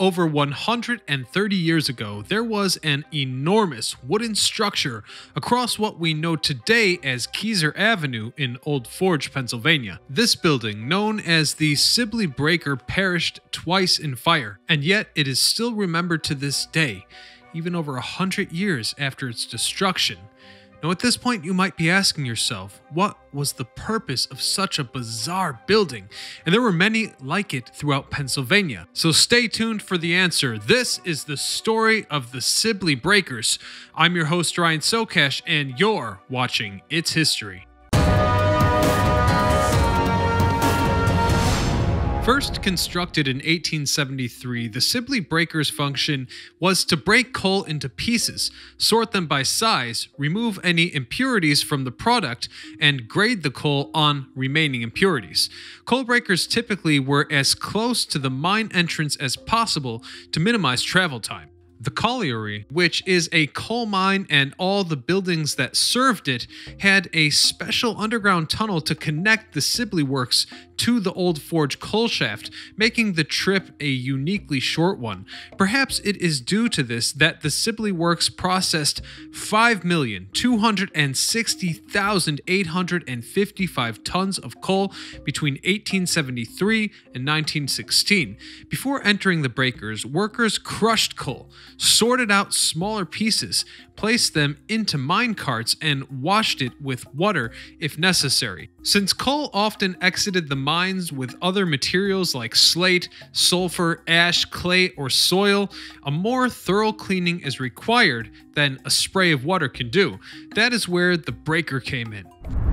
Over 130 years ago, there was an enormous wooden structure across what we know today as Keyser Avenue in Old Forge, Pennsylvania. This building, known as the Sibley Breaker, perished twice in fire, and yet it is still remembered to this day, even over 100 years after its destruction. Now at this point you might be asking yourself, what was the purpose of such a bizarre building? And there were many like it throughout Pennsylvania. So stay tuned for the answer. This is the story of the Sibley Breakers. I'm your host Ryan Socash, and you're watching It's History. First constructed in 1873, the Sibley Breaker's function was to break coal into pieces, sort them by size, remove any impurities from the product, and grade the coal on remaining impurities. Coal breakers typically were as close to the mine entrance as possible to minimize travel time. The colliery, which is a coal mine and all the buildings that served it, had a special underground tunnel to connect the Sibley Works to the Old Forge coal shaft, making the trip a uniquely short one. Perhaps it is due to this that the Sibley Works processed 5,260,855 tons of coal between 1873 and 1916. Before entering the breakers, workers crushed coal, sorted out smaller pieces, placed them into mine carts, and washed it with water if necessary. Since coal often exited the mines with other materials like slate, sulfur, ash, clay, or soil, a more thorough cleaning is required than a spray of water can do. That is where the breaker came in.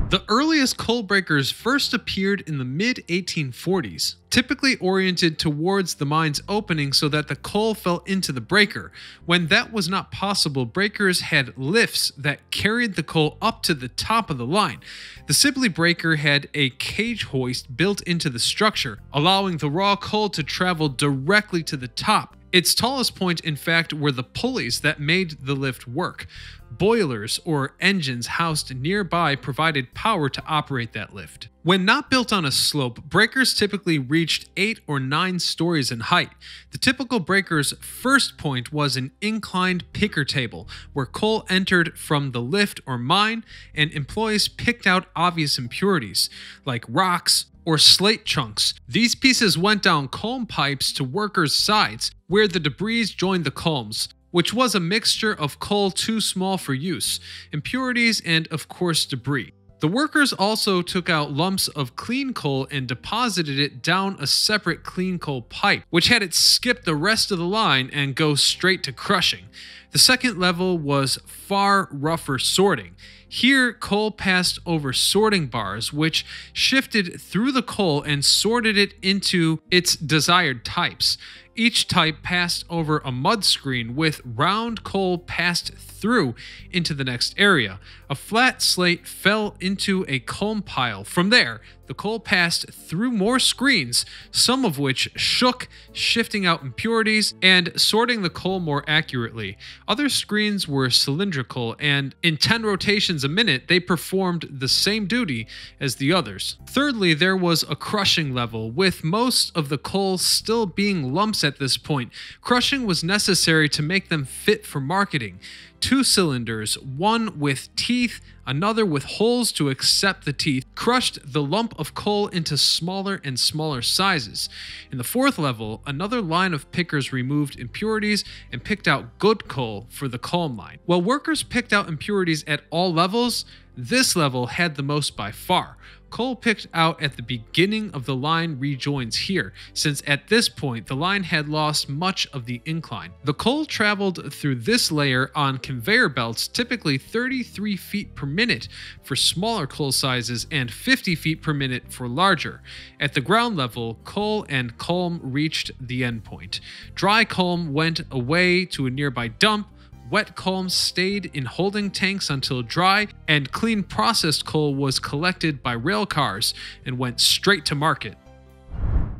The earliest coal breakers first appeared in the mid-1840s, typically oriented towards the mine's opening so that the coal fell into the breaker. When that was not possible, breakers had lifts that carried the coal up to the top of the line. The Sibley Breaker had a cage hoist built into the structure, allowing the raw coal to travel directly to the top. Its tallest point, in fact, were the pulleys that made the lift work. Boilers or engines housed nearby provided power to operate that lift. When not built on a slope, breakers typically reached 8 or 9 stories in height. The typical breaker's first point was an inclined picker table, where coal entered from the lift or mine, and employees picked out obvious impurities, like rocks or slate chunks. These pieces went down column pipes to workers' sides, where the debris joined the columns, which was a mixture of coal too small for use, impurities, and of course debris. The workers also took out lumps of clean coal and deposited it down a separate clean coal pipe, which had it skip the rest of the line and go straight to crushing. The second level was far rougher sorting. Here, coal passed over sorting bars, which shifted through the coal and sorted it into its desired types. Each type passed over a mud screen, with round coal passed through into the next area. A flat slate fell into a coal pile. From there, the coal passed through more screens, some of which shook, shifting out impurities and sorting the coal more accurately. Other screens were cylindrical, and in 10 rotations a minute, they performed the same duty as the others. Thirdly, there was a crushing level, with most of the coal still being lumps at this point. Crushing was necessary to make them fit for marketing. 2 cylinders, one with teeth, another with holes to accept the teeth, crushed the lump of coal into smaller and smaller sizes. In the fourth level, another line of pickers removed impurities and picked out good coal for the coal mine. While workers picked out impurities at all levels, this level had the most by far. Coal picked out at the beginning of the line rejoins here, since at this point the line had lost much of the incline. The coal traveled through this layer on conveyor belts, typically 33 feet per minute for smaller coal sizes and 50 feet per minute for larger. At the ground level, coal and column reached the end point. Dry column went away to a nearby dump. Wet coal stayed in holding tanks until dry, and clean processed coal was collected by rail cars and went straight to market.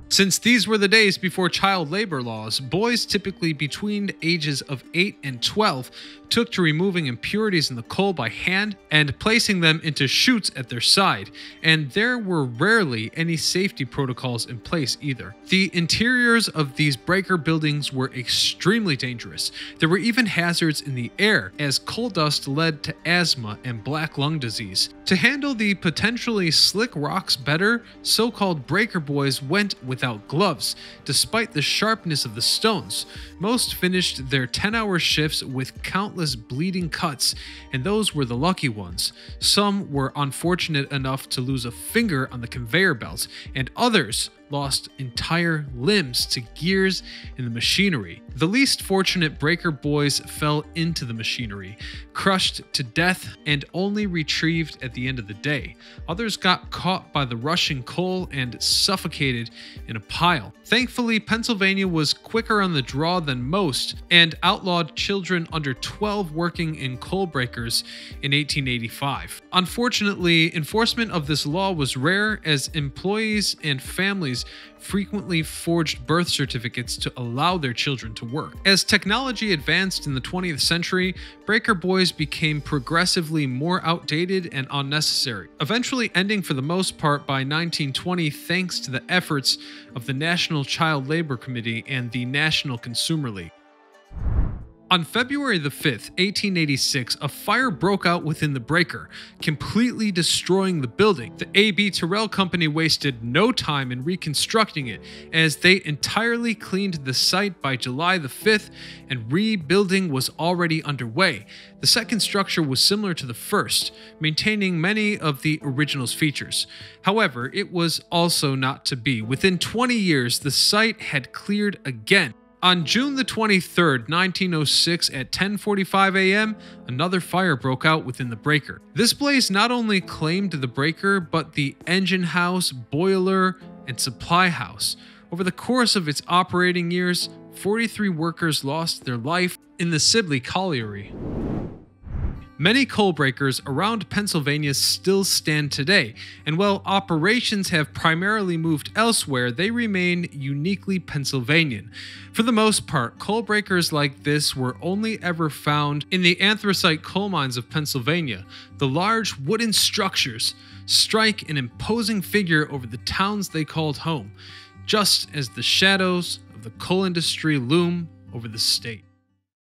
Since these were the days before child labor laws, boys typically between ages of 8 and 12 took to removing impurities in the coal by hand and placing them into chutes at their side, and there were rarely any safety protocols in place either. The interiors of these breaker buildings were extremely dangerous. There were even hazards in the air, as coal dust led to asthma and black lung disease. To handle the potentially slick rocks better, so-called breaker boys went without gloves, despite the sharpness of the stones. Most finished their 10-hour shifts with countless bleeding cuts, and those were the lucky ones. Some were unfortunate enough to lose a finger on the conveyor belt, and others lost entire limbs to gears in the machinery. The least fortunate breaker boys fell into the machinery, crushed to death and only retrieved at the end of the day. Others got caught by the rushing coal and suffocated in a pile. Thankfully, Pennsylvania was quicker on the draw than most and outlawed children under 12 working in coal breakers in 1885. Unfortunately, enforcement of this law was rare, as employees and families frequently forged birth certificates to allow their children to work. As technology advanced in the 20th century, breaker boys became progressively more outdated and unnecessary, eventually ending for the most part by 1920 thanks to the efforts of the National Child Labor Committee and the National Consumer League. On February the 5th, 1886, a fire broke out within the breaker, completely destroying the building. The A.B. Terrell Company wasted no time in reconstructing it, as they entirely cleaned the site by July the 5th, and rebuilding was already underway. The second structure was similar to the first, maintaining many of the original's features. However, it was also not to be. Within 20 years, the site had cleared again. On June the 23rd, 1906, at 10:45 a.m., another fire broke out within the breaker. This blaze not only claimed the breaker, but the engine house, boiler, and supply house. Over the course of its operating years, 43 workers lost their life in the Sibley Colliery. Many coal breakers around Pennsylvania still stand today, and while operations have primarily moved elsewhere, they remain uniquely Pennsylvanian. For the most part, coal breakers like this were only ever found in the anthracite coal mines of Pennsylvania. The large wooden structures strike an imposing figure over the towns they called home, just as the shadows of the coal industry loom over the state.